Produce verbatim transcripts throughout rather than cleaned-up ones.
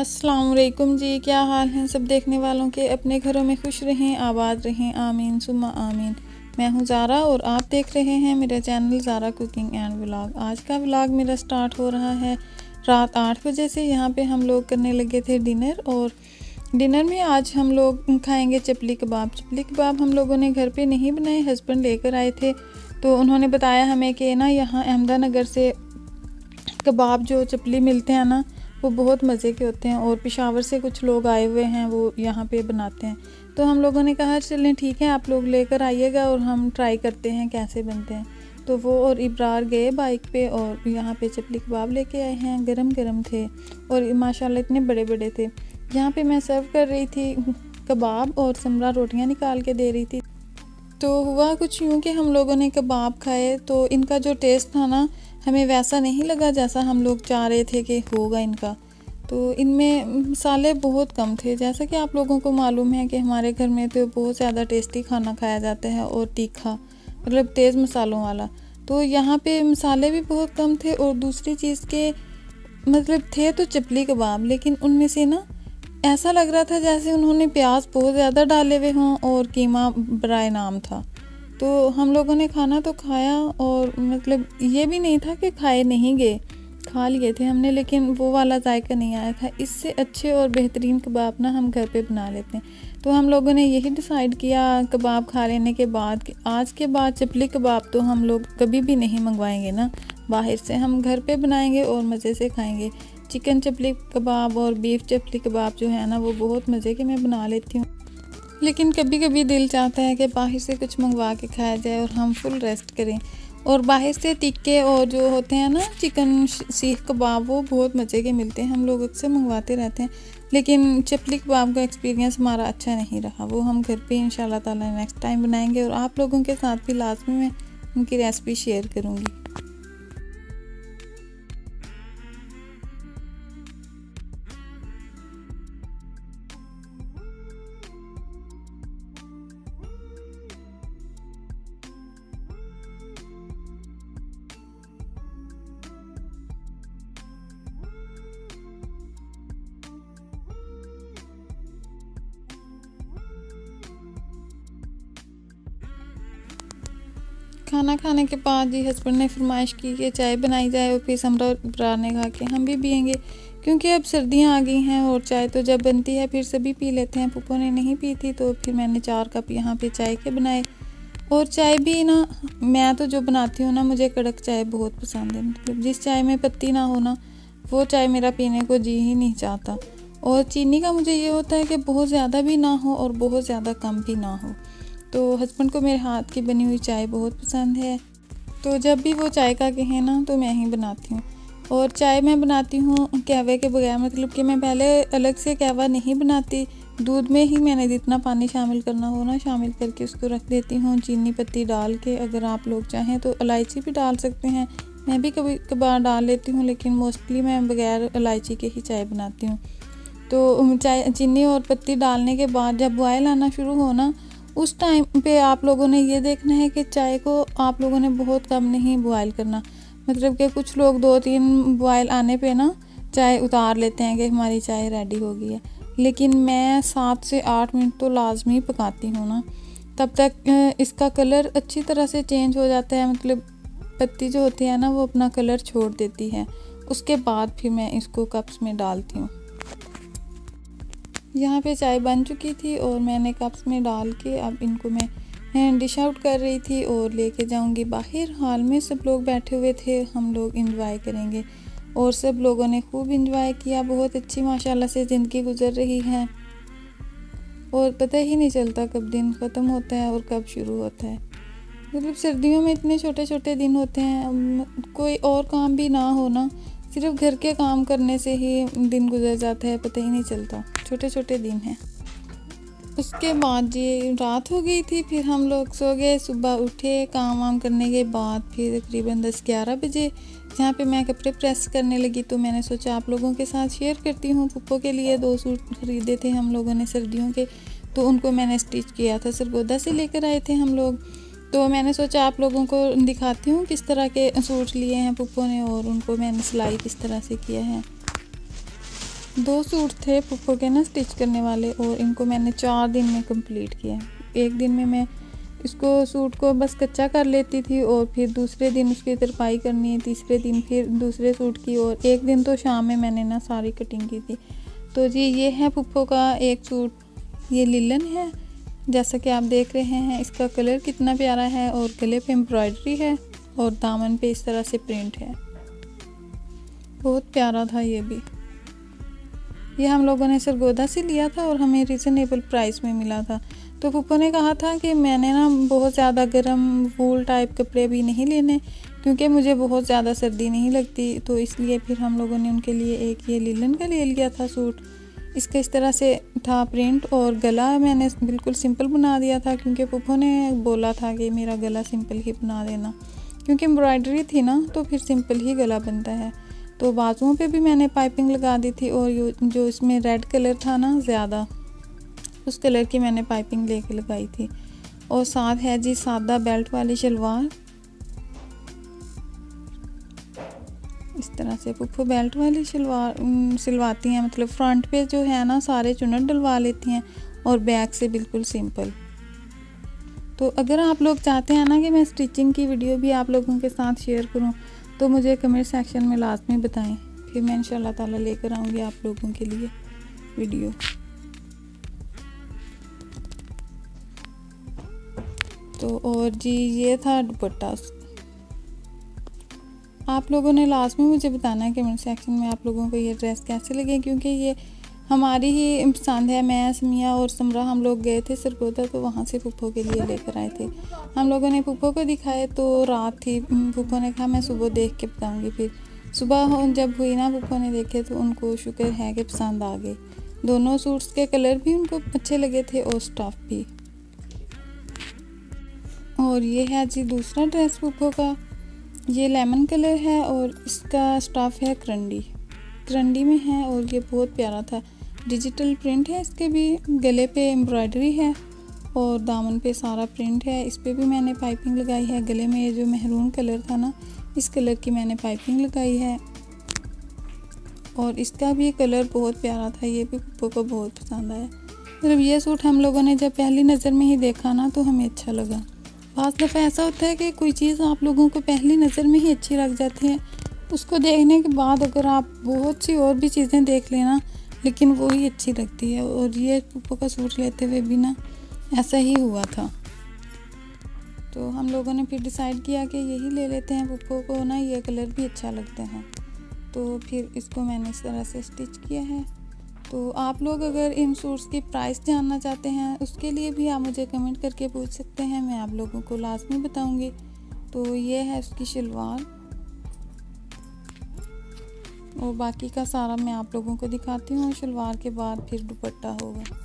अस्सलाम वालेकुम जी, क्या हाल हैं सब देखने वालों के। अपने घरों में खुश रहें, आबाद रहें, आमीन सुम्मा आमीन। मैं हूं ज़ारा और आप देख रहे हैं मेरा channel Zara cooking and vlog. आज का व्लॉग मेरा स्टार्ट हो रहा है रात आठ बजे से। यहाँ पे हम लोग करने लगे थे डिनर, और डिनर में आज हम लोग खाएँगे चपली कबाब। चपली कबाब हम लोगों ने घर पर नहीं बनाए, हस्बैंड लेकर आए थे। तो उन्होंने बताया हमें कि ना यहाँ अहमदानगर से कबाब जो चपली मिलते हैं ना, वो बहुत मज़े के होते हैं, और पेशावर से कुछ लोग आए हुए हैं वो यहाँ पे बनाते हैं। तो हम लोगों ने कहा चलें ठीक है, आप लोग लेकर आइएगा और हम ट्राई करते हैं कैसे बनते हैं। तो वो और इब्रार गए बाइक पे और यहाँ पे चपली कबाब लेके आए हैं। गरम गरम थे और माशाल्लाह इतने बड़े बड़े थे। यहाँ पे मैं सर्व कर रही थी कबाब और समरा रोटियाँ निकाल के दे रही थी। तो हुआ कुछ यूँ कि हम लोगों ने कबाब खाए तो इनका जो टेस्ट था ना, हमें वैसा नहीं लगा जैसा हम लोग चाह रहे थे कि होगा इनका। तो इनमें मसाले बहुत कम थे। जैसा कि आप लोगों को मालूम है कि हमारे घर में तो बहुत ज़्यादा टेस्टी खाना खाया जाता है और तीखा, मतलब तेज़ मसालों वाला। तो यहाँ पे मसाले भी बहुत कम थे, और दूसरी चीज़ के मतलब थे तो चपली कबाब, लेकिन उनमें से ना ऐसा लग रहा था जैसे उन्होंने प्याज बहुत ज़्यादा डाले हुए हों और कीमा बराए नाम था। तो हम लोगों ने खाना तो खाया, और मतलब ये भी नहीं था कि खाए नहीं गए, खा लिए थे हमने, लेकिन वो वाला जायका नहीं आया था। इससे अच्छे और बेहतरीन कबाब ना हम घर पे बना लेते हैं। तो हम लोगों ने यही डिसाइड किया कबाब खा लेने के बाद कि आज के बाद चपली कबाब तो हम लोग कभी भी नहीं मंगवाएंगे ना बाहर से, हम घर पे बनाएंगे और मज़े से खाएंगे। चिकन चपली कबाब और बीफ चपली कबाब जो है ना, वो बहुत मज़े के मैं बना लेती हूँ, लेकिन कभी कभी दिल चाहता है कि बाहर से कुछ मंगवा के खाया जाए और हम फुल रेस्ट करें। और बाहर से टिक्के और जो होते हैं ना चिकन सीख कबाब, वो बहुत मज़े के मिलते हैं, हम लोग अक्सर मंगवाते रहते हैं। लेकिन चपली कबाब का एक्सपीरियंस हमारा अच्छा नहीं रहा, वो हम घर पे इंशाल्लाह ताला नेक्स्ट टाइम बनाएंगे, और आप लोगों के साथ भी लाजमी मैं उनकी रेसिपी शेयर करूँगी। खाना खाने के बाद जी हस्बैंड ने फरमाइश की कि चाय बनाई जाए, और फिर समरा और इब्रार ने कहा कि हम भी पियेंगे, क्योंकि अब सर्दियां आ गई हैं और चाय तो जब बनती है फिर सभी पी लेते हैं। पुप्पो ने नहीं पी थी, तो फिर मैंने चार कप यहाँ पे चाय के बनाए। और चाय भी ना, मैं तो जो बनाती हूँ ना, मुझे कड़क चाय बहुत पसंद है, मतलब जिस चाय में पत्ती ना होना, वो चाय मेरा पीने को जी ही नहीं चाहता। और चीनी का मुझे ये होता है कि बहुत ज़्यादा भी ना हो और बहुत ज़्यादा कम भी ना हो। तो हस्बैंड को मेरे हाथ की बनी हुई चाय बहुत पसंद है, तो जब भी वो चाय का कहें ना तो मैं ही बनाती हूँ। और चाय मैं बनाती हूँ कहवे के बगैर, मतलब कि मैं पहले अलग से कहवा नहीं बनाती, दूध में ही मैंने जितना पानी शामिल करना हो ना शामिल करके उसको रख देती हूँ, चीनी पत्ती डाल के। अगर आप लोग चाहें तो इलायची भी डाल सकते हैं, मैं भी कभी कभार डाल लेती हूँ, लेकिन मोस्टली मैं बगैर इलायची के ही चाय बनाती हूँ। तो चाय चीनी और पत्ती डालने के बाद जब बॉयल आना शुरू हो ना, उस टाइम पे आप लोगों ने ये देखना है कि चाय को आप लोगों ने बहुत कम नहीं बॉयल करना, मतलब कि कुछ लोग दो तीन बॉयल आने पे ना चाय उतार लेते हैं कि हमारी चाय रेडी हो गई है, लेकिन मैं सात से आठ मिनट तो लाजमी पकाती हूँ ना, तब तक इसका कलर अच्छी तरह से चेंज हो जाता है, मतलब पत्ती जो होती है ना वो अपना कलर छोड़ देती है। उसके बाद फिर मैं इसको कप्स में डालती हूँ। यहाँ पे चाय बन चुकी थी और मैंने कप्स में डाल के अब इनको मैं डिश आउट कर रही थी और लेके जाऊँगी बाहर। हाल में सब लोग बैठे हुए थे, हम लोग एंजॉय करेंगे, और सब लोगों ने खूब एंजॉय किया। बहुत अच्छी माशाल्लाह से ज़िंदगी गुजर रही है, और पता ही नहीं चलता कब दिन ख़त्म होता है और कब शुरू होता है। मतलब सर्दियों में इतने छोटे छोटे दिन होते हैं, कोई और काम भी ना हो ना, सिर्फ घर के काम करने से ही दिन गुजर जाता है, पता ही नहीं चलता, छोटे छोटे दिन हैं। उसके बाद जी रात हो गई थी, फिर हम लोग सो गए। सुबह उठे काम वाम करने के बाद, फिर तकरीबन दस ग्यारह बजे जहाँ पे मैं कपड़े प्रेस करने लगी, तो मैंने सोचा आप लोगों के साथ शेयर करती हूँ। पुप्पो के लिए दो सूट खरीदे थे हम लोगों ने सर्दियों के, तो उनको मैंने स्टिच किया था, सरगोदा से लेकर आए थे हम लोग। तो मैंने सोचा आप लोगों को दिखाती हूँ किस तरह के सूट लिए हैं पुप्पो ने, और उनको मैंने सिलाई किस तरह से किया है। दो सूट थे पप्पू के ना स्टिच करने वाले, और इनको मैंने चार दिन में कंप्लीट किया। एक दिन में मैं इसको सूट को बस कच्चा कर लेती थी और फिर दूसरे दिन उसकी तरपाई करनी है, तीसरे दिन फिर दूसरे सूट की, और एक दिन तो शाम में मैंने ना सारी कटिंग की थी। तो जी ये है पप्पू का एक सूट, ये लिलन है जैसा कि आप देख रहे हैं। इसका कलर कितना प्यारा है और गले पे एम्ब्रॉयडरी है और दामन पे इस तरह से प्रिंट है, बहुत प्यारा था ये भी। ये हम लोगों ने सरगोदा से लिया था और हमें रिजनेबल प्राइस में मिला था। तो पप्पू ने कहा था कि मैंने ना बहुत ज़्यादा गर्म वूल टाइप कपड़े भी नहीं लेने, क्योंकि मुझे बहुत ज़्यादा सर्दी नहीं लगती, तो इसलिए फिर हम लोगों ने उनके लिए एक ये लिलन का ले लिया था सूट। इसका इस तरह से था प्रिंट और गला मैंने बिल्कुल सिंपल बना दिया था, क्योंकि पप्पू ने बोला था कि मेरा गला सिंपल ही बना देना, क्योंकि एम्ब्रॉयडरी थी ना तो फिर सिंपल ही गला बनता है। तो बाजुओं पे भी मैंने पाइपिंग लगा दी थी, और जो इसमें रेड कलर था ना ज़्यादा, उस कलर की मैंने पाइपिंग लेके लगाई थी। और साथ है जी सादा बेल्ट वाली शलवार, इस तरह से पप्पू बेल्ट वाली शलवार सिलवाती हैं, मतलब फ्रंट पे जो है ना सारे चुनट डलवा लेती हैं और बैक से बिल्कुल सिंपल। तो अगर आप लोग चाहते हैं ना कि मैं स्टिचिंग की वीडियो भी आप लोगों के साथ शेयर करूं, तो मुझे कमेंट सेक्शन में लाजमी बताएं, फिर मैं इंशाल्लाह ताला लेकर आऊँगी आप लोगों के लिए वीडियो। तो और जी ये था दुपट्टा, आप लोगों ने लास्ट में मुझे बताना है कमेंट सेक्शन में आप लोगों को ये ड्रेस कैसे लगे, क्योंकि ये हमारी ही पसंद है। मैं, समिया और समरा हम लोग गए थे सरगोदा, तो वहाँ से पप्पू के लिए लेकर आए थे। हम लोगों ने पप्पू को दिखाए तो रात थी, पप्पू ने कहा मैं सुबह देख के बताऊँगी। फिर सुबह जब हुई ना पप्पू ने देखे तो उनको शुक्र है कि पसंद आ गए। दोनों सूट्स के कलर भी उनको अच्छे लगे थे और स्टफ भी। और ये है जी दूसरा ड्रेस पप्पू का, ये लेमन कलर है और इसका स्टफ है करंडी, करंडी में है, और ये बहुत प्यारा था। डिजिटल प्रिंट है इसके भी, गले पे एम्ब्रॉयडरी है और दामन पे सारा प्रिंट है। इस पर भी मैंने पाइपिंग लगाई है, गले में ये जो मेहरून कलर था ना इस कलर की मैंने पाइपिंग लगाई है, और इसका भी कलर बहुत प्यारा था, ये भी पप्पू को बहुत पसंद आया। मतलब तो ये सूट हम लोगों ने जब पहली नज़र में ही देखा ना तो हमें अच्छा लगा। बाज़ दफ़ा ऐसा होता है कि कोई चीज़ आप लोगों को पहली नज़र में ही अच्छी लग जाती है, उसको देखने के बाद अगर आप बहुत सी और भी चीज़ें देख लेना लेकिन वो ही अच्छी लगती है। और ये पप्पू का सूट लेते हुए भी ना ऐसा ही हुआ था। तो हम लोगों ने फिर डिसाइड किया कि यही ले लेते हैं, पप्पू को ना ये कलर भी अच्छा लगता है। तो फिर इसको मैंने इस तरह से स्टिच किया है। तो आप लोग अगर इन सूट्स की प्राइस जानना चाहते हैं उसके लिए भी आप मुझे कमेंट करके पूछ सकते हैं, मैं आप लोगों को लाजमी बताऊंगी। तो ये है उसकी शलवार, और बाकी का सारा मैं आप लोगों को दिखाती हूँ। शलवार के बाद फिर दुपट्टा होगा।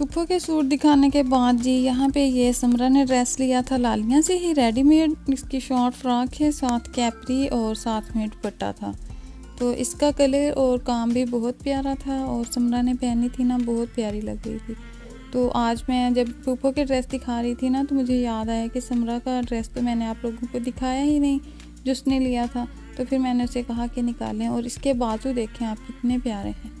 पप्पू के सूट दिखाने के बाद जी यहाँ पे ये समरा ने ड्रेस लिया था लालिया से ही रेडीमेड। इसकी शॉर्ट फ्रॉक है, साथ कैपरी और साथ में दुपट्टा था। तो इसका कलर और काम भी बहुत प्यारा था, और समरा ने पहनी थी ना बहुत प्यारी लग रही थी। तो आज मैं जब पप्पू के ड्रेस दिखा रही थी ना तो मुझे याद आया कि समरा का ड्रेस तो मैंने आप लोगों को दिखाया ही नहीं जो उसने लिया था। तो फिर मैंने उसे कहा कि निकालें, और इसके बाजू देखें आप कितने प्यारे हैं,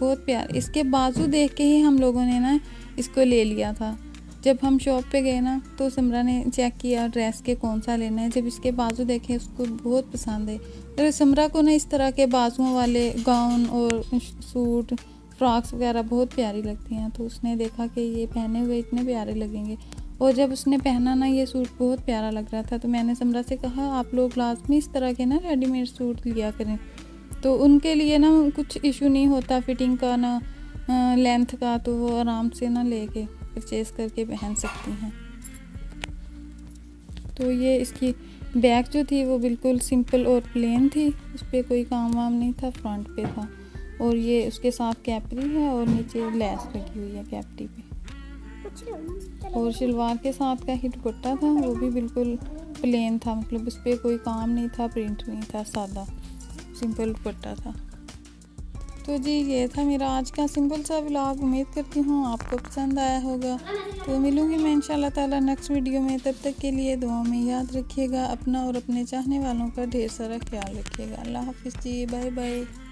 बहुत प्यार। इसके बाजू देख के ही हम लोगों ने ना इसको ले लिया था। जब हम शॉप पे गए ना तो समरा ने चेक किया ड्रेस के कौन सा लेना है, जब इसके बाजू देखे उसको बहुत पसंद है। तो समरा को ना इस तरह के बाजुओं वाले गाउन और सूट फ्रॉक्स वगैरह बहुत प्यारी लगती हैं। तो उसने देखा कि ये पहने हुए इतने प्यारे लगेंगे, और जब उसने पहना ना ये सूट बहुत प्यारा लग रहा था। तो मैंने समरा से कहा आप लोग लाजमी इस तरह के ना रेडीमेड सूट लिया करें, तो उनके लिए ना कुछ इशू नहीं होता फिटिंग का ना लेंथ का, तो वो आराम से ना लेके परचेज करके पहन सकती हैं। तो ये इसकी बैक जो थी वो बिल्कुल सिंपल और प्लेन थी, उस पर कोई काम वाम नहीं था, फ्रंट पे था। और ये उसके साथ कैपरी है और नीचे लेस लगी हुई है कैपरी पे। और शलवार के साथ का ही दुपट्टा था, वो भी बिल्कुल प्लेन था, मतलब उस पर कोई काम नहीं था, प्रिंट नहीं था, सादा सिंपल दुपट्टा था। तो जी ये था मेरा आज का सिंपल सा व्लॉग। उम्मीद करती हूँ आपको पसंद आया होगा। तो मिलूँगी मैं इंशाल्लाह ताला नेक्स्ट वीडियो में। तब तक के लिए दुआ में याद रखिएगा, अपना और अपने चाहने वालों का ढेर सारा ख्याल रखिएगा। अल्लाह हाफिज़ जी, बाय बाय।